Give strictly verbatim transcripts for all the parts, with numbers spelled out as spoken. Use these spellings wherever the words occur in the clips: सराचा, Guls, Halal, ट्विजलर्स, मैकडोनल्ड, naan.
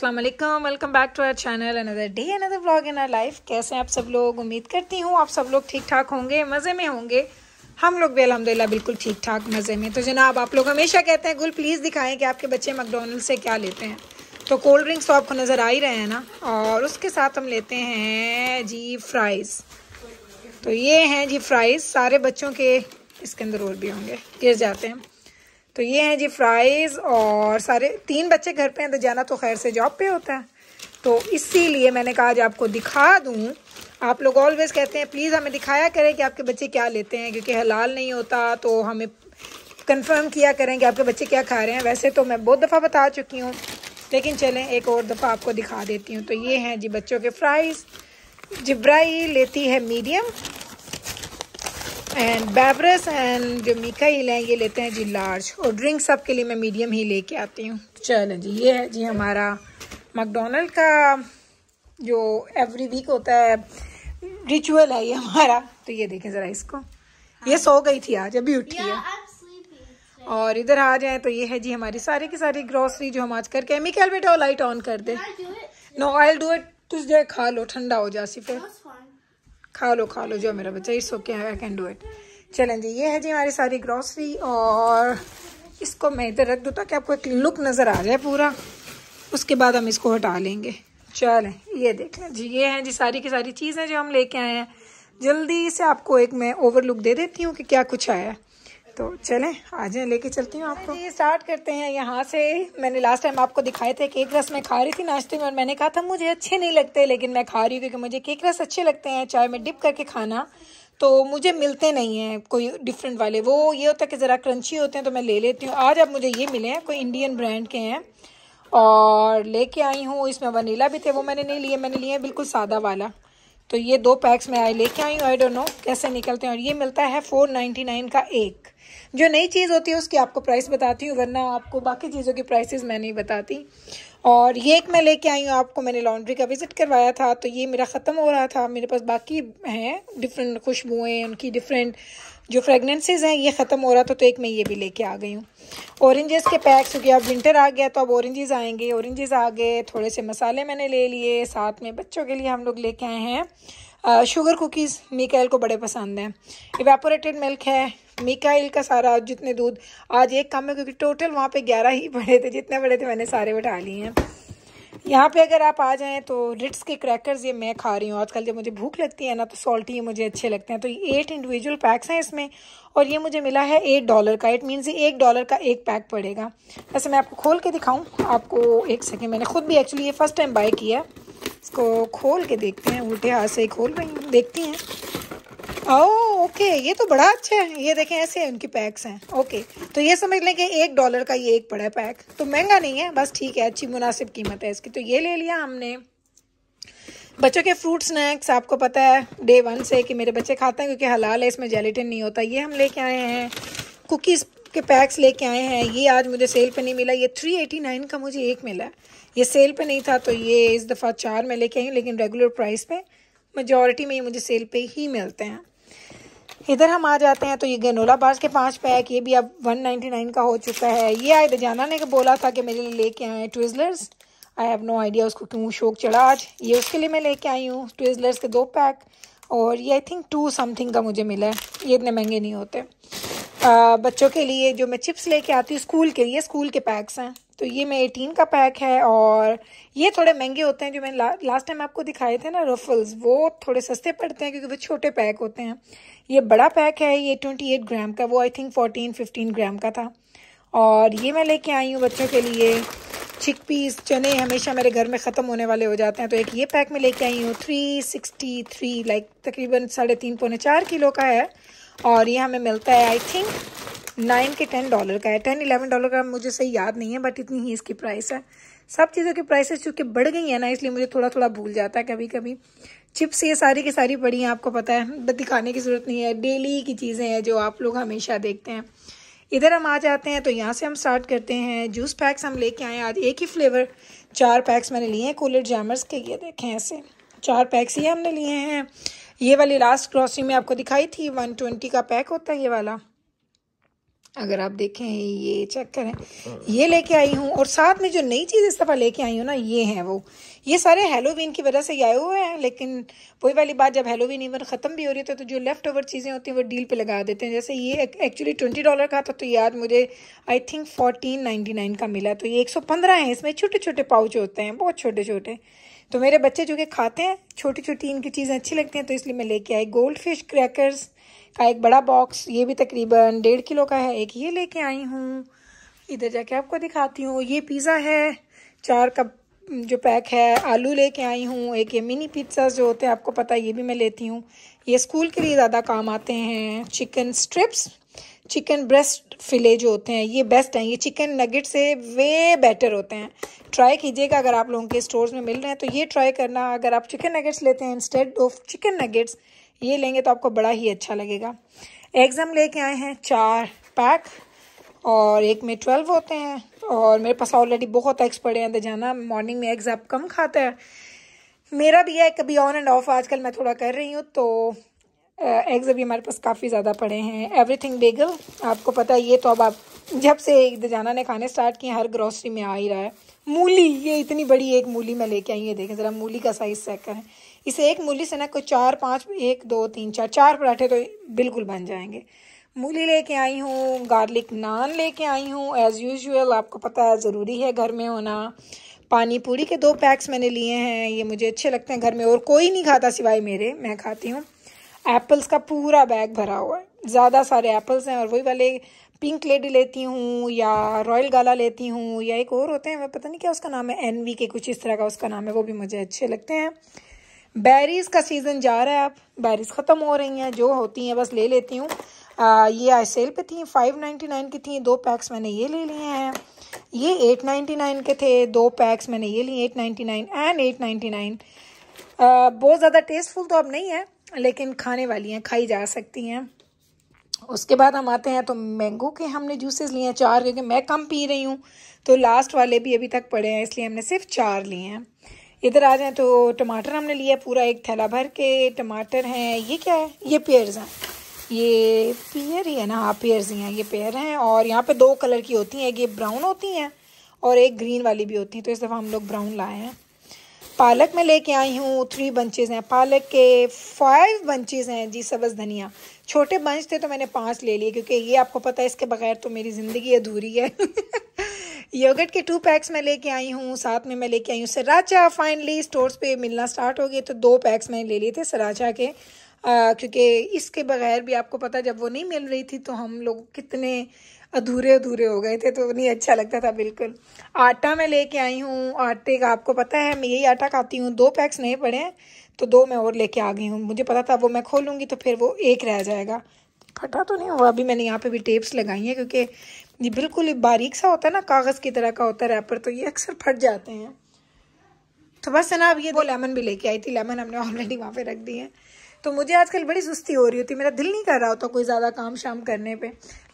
अस्सलाम वालेकुम, welcome back to our channel, another day another vlog in our life. कैसे हैं आप सब लोग? उम्मीद करती हूँ आप सब लोग ठीक ठाक होंगे, मज़े में होंगे। हम लोग भी अल्हम्दुलिल्लाह बिल्कुल ठीक ठाक मज़े में। तो जनाब, आप लोग हमेशा कहते हैं गुल प्लीज़ दिखाएं कि आपके बच्चे मैकडोनल्ड से क्या लेते हैं। तो कोल्ड ड्रिंक्स तो आपको नज़र आ ही रहे हैं ना, और उसके साथ हम लेते हैं जी फ्राइज़। तो ये हैं जी फ्राइज़, सारे बच्चों के इसके अंदर और भी होंगे, गिर जाते हैं। तो ये हैं जी फ्राइज़, और सारे तीन बच्चे घर पे हैं, तो जाना तो खैर से जॉब पे होता है, तो इसीलिए मैंने कहा आज आपको दिखा दूं। आप लोग ऑलवेज़ कहते हैं प्लीज़ हमें दिखाया करें कि आपके बच्चे क्या लेते हैं, क्योंकि हलाल नहीं होता तो हमें कंफर्म किया करें कि आपके बच्चे क्या खा रहे हैं। वैसे तो मैं बहुत दफ़ा बता चुकी हूँ, लेकिन चलें एक और दफ़ा आपको दिखा देती हूँ। तो ये हैं जी बच्चों के फ्राइज़। जिब्राइल लेती है मीडियम, एंड बेवरेज एंड जो मीका हील हैं ये लेते हैं जी लार्ज, और ड्रिंक सब के लिए मैं मीडियम ही लेके आती हूँ। चलो जी, ये है जी हमारा मैकडोनल्ड का जो एवरी वीक होता है, रिचुअल है ये हमारा। तो ये देखें ज़रा इसको, ये सो गई थी आज, अभी उठी है। और इधर आ जाए तो ये है जी हमारी सारी की सारी ग्रोसरी जो हम आज करके। मीका बेटा लाइट ऑन कर दे। No I will do it, तुझ जाए खा लो, ठंडा हो जा सिर्फ, खा लो खा लो जो मेरा बच्चा, it's okay I can do it. चलें जी, ये है जी हमारी सारी ग्रॉसरी, और इसको मैं इधर रख दूँ ताकि आपको एक लुक नज़र आ जाए पूरा, उसके बाद हम इसको हटा लेंगे। चलें, ये देख लें जी, ये हैं जी सारी की सारी चीज़ें जो हम लेके आए हैं। जल्दी से आपको एक मैं ओवर लुक दे देती हूँ कि क्या कुछ आया है। तो चलें आ जाएँ, लेके चलती हूँ आपको। ये स्टार्ट करते हैं यहाँ से। मैंने लास्ट टाइम आपको दिखाए थे केक रस मैं खा रही थी नाश्ते में, और मैंने कहा था मुझे अच्छे नहीं लगते, लेकिन मैं खा रही हूँ क्योंकि मुझे केक रस अच्छे लगते हैं। चाय में डिप करके खाना तो मुझे मिलते नहीं हैं कोई डिफरेंट वाले, वो ये होता है कि ज़रा क्रंची होते हैं तो मैं ले लेती हूँ। आज अब मुझे ये मिले हैं, कोई इंडियन ब्रांड के हैं, और लेके आई हूँ। इसमें वनीला भी थे, वो मैंने नहीं लिए, मैंने लिए बिल्कुल सादा वाला। तो ये दो पैक्स में आए, लेके आई हूँ, आई डोंट नो कैसे निकलते हैं। और ये मिलता है फोर नाइन्टी नाइन का एक। जो नई चीज़ होती है उसकी आपको प्राइस बताती हूँ, वरना आपको बाकी चीज़ों की प्राइसेस मैं नहीं बताती। और ये एक मैं लेके आई हूँ आपको, मैंने लॉन्ड्री का विज़िट करवाया था तो ये मेरा ख़त्म हो रहा था। मेरे पास बाकी हैं डिफरेंट खुशबुएँ, उनकी डिफरेंट जो फ्रेगनेंसेज हैं, ये ख़त्म हो रहा था तो एक मैं ये भी लेके आ गई हूँ। ऑरेंजेस के पैक्स, क्योंकि अब विंटर आ गया तो अब ऑरेंजेस आएंगे, ऑरेंजेस आ गए। थोड़े से मसाले मैंने ले लिए, साथ में बच्चों के लिए हम लोग लेके आए हैं शुगर कुकीज़, मीकाइल को बड़े पसंद हैं। इवेपोरेटेड मिल्क है, मीकाइल का सारा जितने दूध, आज एक कम है क्योंकि टोटल वहाँ पे ग्यारह ही पड़े थे, जितने बड़े थे मैंने सारे बैठा लिए हैं। यहाँ पे अगर आप आ जाएँ तो रिट्स के क्रैकर्स ये मैं खा रही हूँ आजकल, जब मुझे भूख लगती है ना तो सॉल्टी ये मुझे अच्छे लगते हैं। तो ये एट इंडिविजुअल पैक्स हैं इसमें, और ये मुझे मिला है एट डॉलर का। इट मीन्स ये एक डॉलर का एक पैक पड़ेगा। वैसे मैं आपको खोल के दिखाऊँ आपको, एक सेकेंड, मैंने खुद भी एक्चुअली ये फर्स्ट टाइम बाय किया। इसको खोल के देखते हैं, उल्टे हाथ से ही खोल रही हूँ, देखती हैं। ओह ओके, ये तो बड़ा अच्छा है। ये देखें ऐसे उनकी पैक्स हैं, ओके। तो ये समझ लें कि एक डॉलर का ये एक बड़ा पैक, तो महंगा नहीं है, बस ठीक है, अच्छी मुनासिब कीमत है इसकी। तो ये ले लिया हमने। बच्चों के फ्रूट स्नैक्स, आपको पता है डे वन से कि मेरे बच्चे खाते हैं क्योंकि हलाल है, इसमें जेलेटिन नहीं होता, ये हम लेके आए हैं। कुकीज़ के पैक्स लेके आए हैं, ये आज मुझे सेल पे नहीं मिला, ये थ्री एटी नाइन का मुझे एक मिला, ये सेल पे नहीं था तो ये इस दफ़ा चार मैं लेके आई हूँ, लेकिन रेगुलर प्राइस पे मेजॉरिटी में ये मुझे सेल पे ही मिलते हैं। इधर हम आ जाते हैं तो ये गैनोला बार्स के पाँच पैक, ये भी अब वन नाइन्टी नाइन का हो चुका है। ये आए दजाना ने बोला था कि मेरे लिए लेके आए ट्विजलर्स, I have no idea उसको क्यों शौक चढ़ा आज, ये उसके लिए मैं लेके आई हूँ। ट्विजलर्स के दो पैक, और ये आई थिंक टू समथिंग का मुझे मिला है, ये इतने महंगे नहीं होते। आ, बच्चों के लिए जो मैं चिप्स लेके आती हूँ स्कूल के लिए, स्कूल के पैक्स हैं, तो ये मैं एटीन का पैक है, और ये थोड़े महंगे होते हैं जो मैंने ला, लास्ट टाइम आपको दिखाए थे ना रफल्स, वो थोड़े सस्ते पड़ते हैं क्योंकि वो छोटे पैक होते हैं। ये बड़ा पैक है, ये ट्वेंटी एट ग्राम का, वो I think fourteen fifteen gram का था। और ये मैं लेके आई हूँ बच्चों के लिए चिकपीस, चने हमेशा मेरे घर में ख़त्म होने वाले हो जाते हैं, तो एक ये पैक में लेके आई हूँ थ्री सिक्सटी थ्री लाइक तकरीबन साढ़े तीन पौने चार किलो का है, और ये हमें मिलता है आई थिंक नाइन के टेन डॉलर का है, टेन इलेवन डॉलर का, मुझे सही याद नहीं है, बट इतनी ही इसकी प्राइस है। सब चीज़ों की प्राइसेस चूँकि बढ़ गई है ना, इसलिए मुझे थोड़ा थोड़ा भूल जाता है कभी कभी। चिप्स ये सारी की सारी पड़ी हैं, आपको पता है, दिखाने की ज़रूरत नहीं है, डेली की चीज़ें हैं जो आप लोग हमेशा देखते हैं। इधर हम आ जाते हैं तो यहाँ से हम स्टार्ट करते हैं। जूस पैक्स हम लेके आए आज, एक ही फ्लेवर चार पैक्स मैंने लिए हैं कूलर जैमर्स के, ये देखें ऐसे चार पैक्स ये हमने लिए हैं। ये वाली लास्ट ग्रॉसरी में आपको दिखाई थी वन ट्वेंटी का पैक होता है ये वाला, अगर आप देखें ये चेक करें, ये लेके आई हूँ और साथ में जो नई चीज़ इस दफ़ा लेके आई हूँ ना ये हैं वो, ये सारे हेलोवीन की वजह से ये आए हुए हैं। लेकिन वही वाली बात, जब हेलोवीन इवन ख़त्म भी हो रही है तो जो लेफ़्ट ओवर चीज़ें होती हैं वो डील पे लगा देते हैं। जैसे ये एक्चुअली ट्वेंटी डॉलर का था तो ये आज मुझे I think fourteen ninety nine का मिला, तो ये एक सौ पंद्रह है। इसमें छोटे छोटे पाउच होते हैं, बहुत छोटे छोटे, तो मेरे बच्चे जो कि खाते हैं छोटी छोटी इनकी चीज़ें अच्छी लगती हैं, तो इसलिए मैं लेके आई। गोल्ड फिश क्रैकर्स का एक बड़ा बॉक्स, ये भी तकरीबन डेढ़ किलो का है, एक ये लेके आई हूँ। इधर जाके आपको दिखाती हूँ, ये पिज़्ज़ा है चार कप जो पैक है। आलू लेके आई हूँ, एक ये मिनी पिज्ज़ा जो होते हैं आपको पता है ये भी मैं लेती हूँ, ये स्कूल के लिए ज़्यादा काम आते हैं। Chicken strips, chicken breast fillet जो होते हैं ये बेस्ट हैं, ये चिकन नगेट से वे बेटर होते हैं, ट्राई कीजिएगा अगर आप लोगों के स्टोर्स में मिल रहे हैं तो ये ट्राई करना। अगर आप चिकन नगेट्स लेते हैं इंस्टेड ऑफ चिकन नगेट्स, ये लेंगे तो आपको बड़ा ही अच्छा लगेगा। एग्ज़ हम लेके आए हैं चार पैक और एक में ट्वेल्व होते हैं, और मेरे पास ऑलरेडी बहुत एग्स पड़े हैं। तो जाना मॉर्निंग में एग्स आप कम खाता है, मेरा भी है कभी ऑन एंड ऑफ, आजकल मैं थोड़ा कर रही हूँ, तो एग्स अभी हमारे पास काफ़ी ज़्यादा पड़े हैं। एवरीथिंग बेगल आपको पता है ये तो अब आप जब से दजाना ने खाने स्टार्ट किए हर ग्रोसरी में आ ही रहा है। मूली, ये इतनी बड़ी एक मूली मैं लेके आई, ये देखें ज़रा मूली का साइज़ चेक करें। इसे एक मूली से ना कोई चार पाँच, एक दो तीन चार, चार पराठे तो बिल्कुल बन जाएंगे। मूली लेके आई हूँ, गार्लिक नान लेके आई हूँ, एज़ यूजुअल आपको पता है ज़रूरी है घर में होना। पानी पूरी के दो पैक्स मैंने लिए हैं, ये मुझे अच्छे लगते हैं, घर में और कोई नहीं खाता सिवाय मेरे, मैं खाती हूँ। एप्पल्स का पूरा बैग भरा हुआ है, ज़्यादा सारे एप्पल्स हैं, और वही वाले पिंक लेडी लेती हूँ या रॉयल गाला लेती हूँ या एक और होते हैं मैं पता नहीं क्या उसका नाम है, एन वी के कुछ इस तरह का उसका नाम है, वो भी मुझे अच्छे लगते हैं। बेरीज़ का सीज़न जा रहा है, आप बेरीज़ ख़त्म हो रही हैं, जो होती हैं बस ले लेती हूँ। ये आज सेल पे थी, फाइव नाइन्टी नाइन की थी, दो पैक्स मैंने ये ले लिए हैं। ये एट नाइन्टी नाइन के थे, दो पैक्स मैंने ये लिए, eight ninety nine and eight ninety nine बहुत ज़्यादा टेस्टफुल तो अब नहीं है लेकिन खाने वाली हैं, खाई जा सकती हैं। उसके बाद हम आते हैं तो मैंगो के हमने जूसेस लिए हैं चार, क्योंकि मैं कम पी रही हूँ तो लास्ट वाले भी अभी तक पड़े हैं इसलिए हमने सिर्फ चार लिए हैं। इधर आ जाएँ तो टमाटर हमने लिया पूरा एक थैला भर के टमाटर हैं। ये क्या है? ये पेयर्स हैं, ये पेयर ही है ना, हाँ पेयर्स ही हैं, ये पेयर हैं। और यहाँ पे दो कलर की होती हैं, एक ये ब्राउन होती हैं और एक ग्रीन वाली भी होती हैं, तो इस दफ़ा हम लोग ब्राउन लाए हैं। पालक में लेके आई हूँ थ्री बंचेज़ हैं पालक के, फाइव बंचेज़ हैं जी सब्ज़ धनिया, छोटे बंच थे तो मैंने पाँच ले लिए क्योंकि ये आपको पता है इसके बगैर तो मेरी ज़िंदगी अधूरी है। योगर्ट के टू पैक्स मैं लेके आई हूँ, साथ में मैं लेके आई हूँ सराचा, फाइनली स्टोर्स पे मिलना स्टार्ट हो गए, तो दो पैक्स मैंने ले लिए थे सराचा के, क्योंकि इसके बगैर भी आपको पता जब वो नहीं मिल रही थी तो हम लोग कितने अधूरे अधूरे हो गए थे, तो नहीं अच्छा लगता था बिल्कुल। आटा मैं लेके आई हूँ, आटे का आपको पता है मैं यही आटा खाती हूँ, दो पैक्स नहीं पड़े हैं तो दो मैं और लेके आ गई हूँ, मुझे पता था वो मैं खोलूँगी तो फिर वो एक रह जाएगा, फटा तो नहीं हुआ। अभी मैंने यहाँ पे भी टेप्स लगाई हैं क्योंकि ये बिल्कुल बारीक सा होता है ना, कागज़ की तरह का होता है रैपर, तो ये अक्सर फट जाते हैं, तो बस है ना। अब ये वो लेमन भी लेके आई थी, लेमन हमने ऑलरेडी वहाँ पे रख दी है। तो मुझे आजकल बड़ी सुस्ती हो रही होती है, मेरा दिल नहीं कर रहा होता कोई ज़्यादा काम शाम करने पे,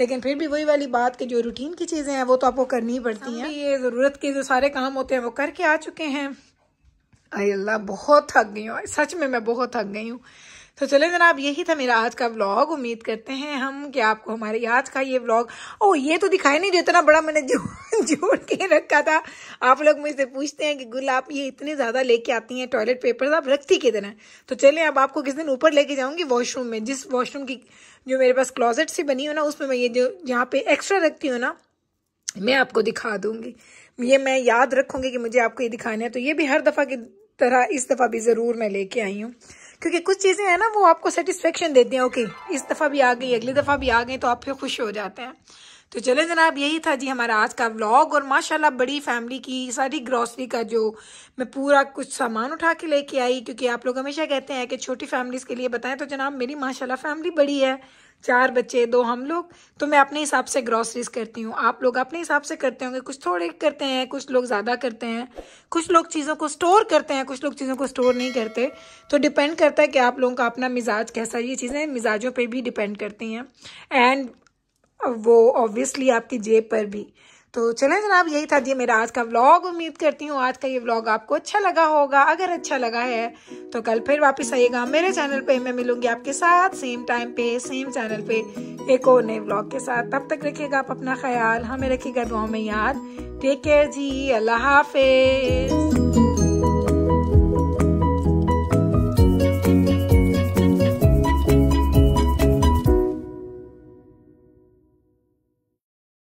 लेकिन फिर भी वही वाली बात कि जो रूटीन की चीज़ें हैं वो तो आपको करनी ही पड़ती हैं। ये ज़रूरत के जो सारे काम होते हैं वो करके आ चुके हैं। अरे अल्लाह बहुत थक गई हूँ, सच में मैं बहुत थक गई हूँ। तो चले जनाब, यही था मेरा आज का व्लॉग। उम्मीद करते हैं हम कि आपको हमारे आज का ये व्लॉग, ओ ये तो दिखाई नहीं जो इतना बड़ा मैंने जोड़ के रखा था। आप लोग मुझसे पूछते हैं कि गुल आप ये इतने ज़्यादा लेके आती हैं टॉयलेट पेपर्स, आप रखती किधर हैं? तो चले अब आपको किस दिन ऊपर लेके जाऊंगी वॉशरूम में, जिस वॉशरूम की जो मेरे पास क्लॉजेट से बनी हो ना उसमें मैं ये जो जहाँ पे एक्स्ट्रा रखती हूँ ना मैं आपको दिखा दूंगी। ये मैं याद रखूंगी कि मुझे आपको ये दिखाना है, तो ये भी हर दफ़ा की तरह इस दफ़ा भी ज़रूर मैं लेके आई हूँ, क्योंकि कुछ चीज़ें हैं ना वो आपको सेटिस्फेक्शन देती हैं। ओके इस दफ़ा भी आ गई, अगली दफ़ा भी आ गई, तो आप फिर खुश हो जाते हैं। तो चले जनाब, यही था जी हमारा आज का व्लॉग। और माशाल्लाह बड़ी फैमिली की सारी ग्रॉसरी का जो मैं पूरा कुछ सामान उठा के लेके आई, क्योंकि आप लोग हमेशा कहते हैं कि छोटी फैमिलीज़ के लिए बताएं, तो जनाब मेरी माशाल्लाह फैमिली बड़ी है, चार बच्चे दो हम लोग, तो मैं अपने हिसाब से ग्रॉसरीज करती हूँ। आप लोग अपने हिसाब से करते होंगे, कुछ थोड़े करते हैं, कुछ लोग ज़्यादा करते हैं, कुछ लोग चीज़ों को स्टोर करते हैं, कुछ लोग चीज़ों को स्टोर नहीं करते, तो डिपेंड करता है कि आप लोगों का अपना मिजाज कैसा, ये चीज़ें मिजाजों पे भी डिपेंड करती हैं, एंड वो ऑब्वियसली आपकी जेब पर भी। तो चलें जनाब, यही था जी मेरा आज का व्लॉग। उम्मीद करती हूँ आज का ये व्लॉग आपको अच्छा लगा होगा। अगर अच्छा लगा है तो कल फिर वापस आइएगा मेरे चैनल पे। मैं मिलूंगी आपके साथ सेम टाइम पे सेम चैनल पे एक और नए व्लॉग के साथ। तब तक रखिएगा आप अपना ख्याल, हमें रखिएगा दुआओं में याद। टेक केयर जी, अल्लाह हाफिज।